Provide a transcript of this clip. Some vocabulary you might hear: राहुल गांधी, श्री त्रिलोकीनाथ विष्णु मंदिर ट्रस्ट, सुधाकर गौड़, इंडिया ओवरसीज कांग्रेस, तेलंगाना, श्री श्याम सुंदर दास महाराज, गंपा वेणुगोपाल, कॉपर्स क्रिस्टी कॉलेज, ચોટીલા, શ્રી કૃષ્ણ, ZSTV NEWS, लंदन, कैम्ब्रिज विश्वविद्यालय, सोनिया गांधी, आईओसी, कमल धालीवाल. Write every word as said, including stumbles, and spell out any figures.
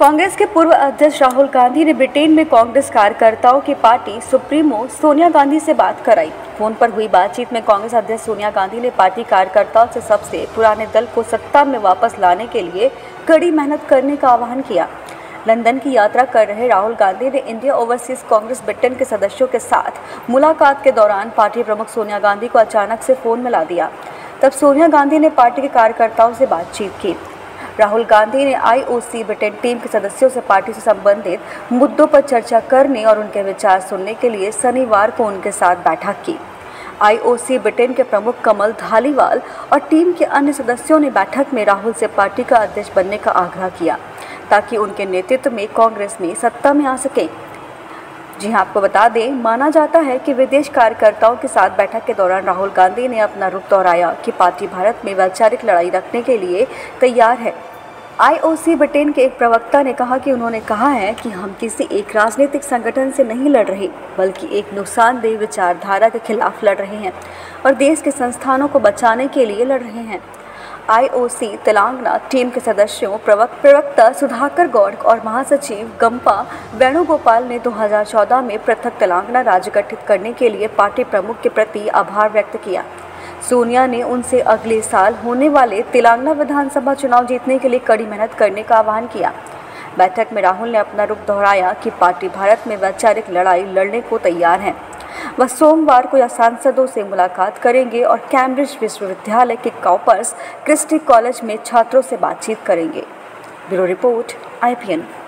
कांग्रेस के पूर्व अध्यक्ष राहुल गांधी ने ब्रिटेन में कांग्रेस कार्यकर्ताओं की पार्टी सुप्रीमो सोनिया गांधी से बात कराई। फोन पर हुई बातचीत में कांग्रेस अध्यक्ष सोनिया गांधी ने पार्टी कार्यकर्ताओं से सबसे पुराने दल को सत्ता में वापस लाने के लिए कड़ी मेहनत करने का आह्वान किया। लंदन की यात्रा कर रहे राहुल गांधी ने इंडिया ओवरसीज कांग्रेस ब्रिटेन के सदस्यों के साथ मुलाकात के दौरान पार्टी प्रमुख सोनिया गांधी को अचानक से फ़ोन मिला दिया। तब सोनिया गांधी ने पार्टी के कार्यकर्ताओं से बातचीत की। राहुल गांधी ने आईओसी ब्रिटेन टीम के सदस्यों से पार्टी से संबंधित मुद्दों पर चर्चा करने और उनके विचार सुनने के लिए शनिवार को उनके साथ बैठक की। आईओसी ब्रिटेन के प्रमुख कमल धालीवाल और टीम के अन्य सदस्यों ने बैठक में राहुल से पार्टी का अध्यक्ष बनने का आग्रह किया ताकि उनके नेतृत्व में कांग्रेस में सत्ता में आ सके। जी हाँ, आपको बता दें, माना जाता है कि विदेश कार्यकर्ताओं के साथ बैठक के दौरान राहुल गांधी ने अपना रुख दोहराया कि पार्टी भारत में वैचारिक लड़ाई रखने के लिए तैयार है। आईओसी ब्रिटेन के एक प्रवक्ता ने कहा कि उन्होंने कहा है कि हम किसी एक राजनीतिक संगठन से नहीं लड़ रहे, बल्कि एक नुकसानदेह विचारधारा के खिलाफ लड़ रहे हैं और देश के संस्थानों को बचाने के लिए लड़ रहे हैं। आईओसी तेलंगाना टीम के सदस्यों प्रवक्ता सुधाकर गौड़ और महासचिव गंपा वेणुगोपाल ने दो हज़ार चौदह में पृथक तेलंगाना राज्य गठित करने के लिए पार्टी प्रमुख के प्रति आभार व्यक्त किया। सोनिया ने उनसे अगले साल होने वाले तेलंगाना विधानसभा चुनाव जीतने के लिए कड़ी मेहनत करने का आह्वान किया। बैठक में राहुल ने अपना रुख दोहराया कि पार्टी भारत में वैचारिक लड़ाई लड़ने को तैयार है। वह सोमवार को यह सांसदों से मुलाकात करेंगे और कैम्ब्रिज विश्वविद्यालय के कॉपर्स क्रिस्टी कॉलेज में छात्रों से बातचीत करेंगे। Bureau report I P N.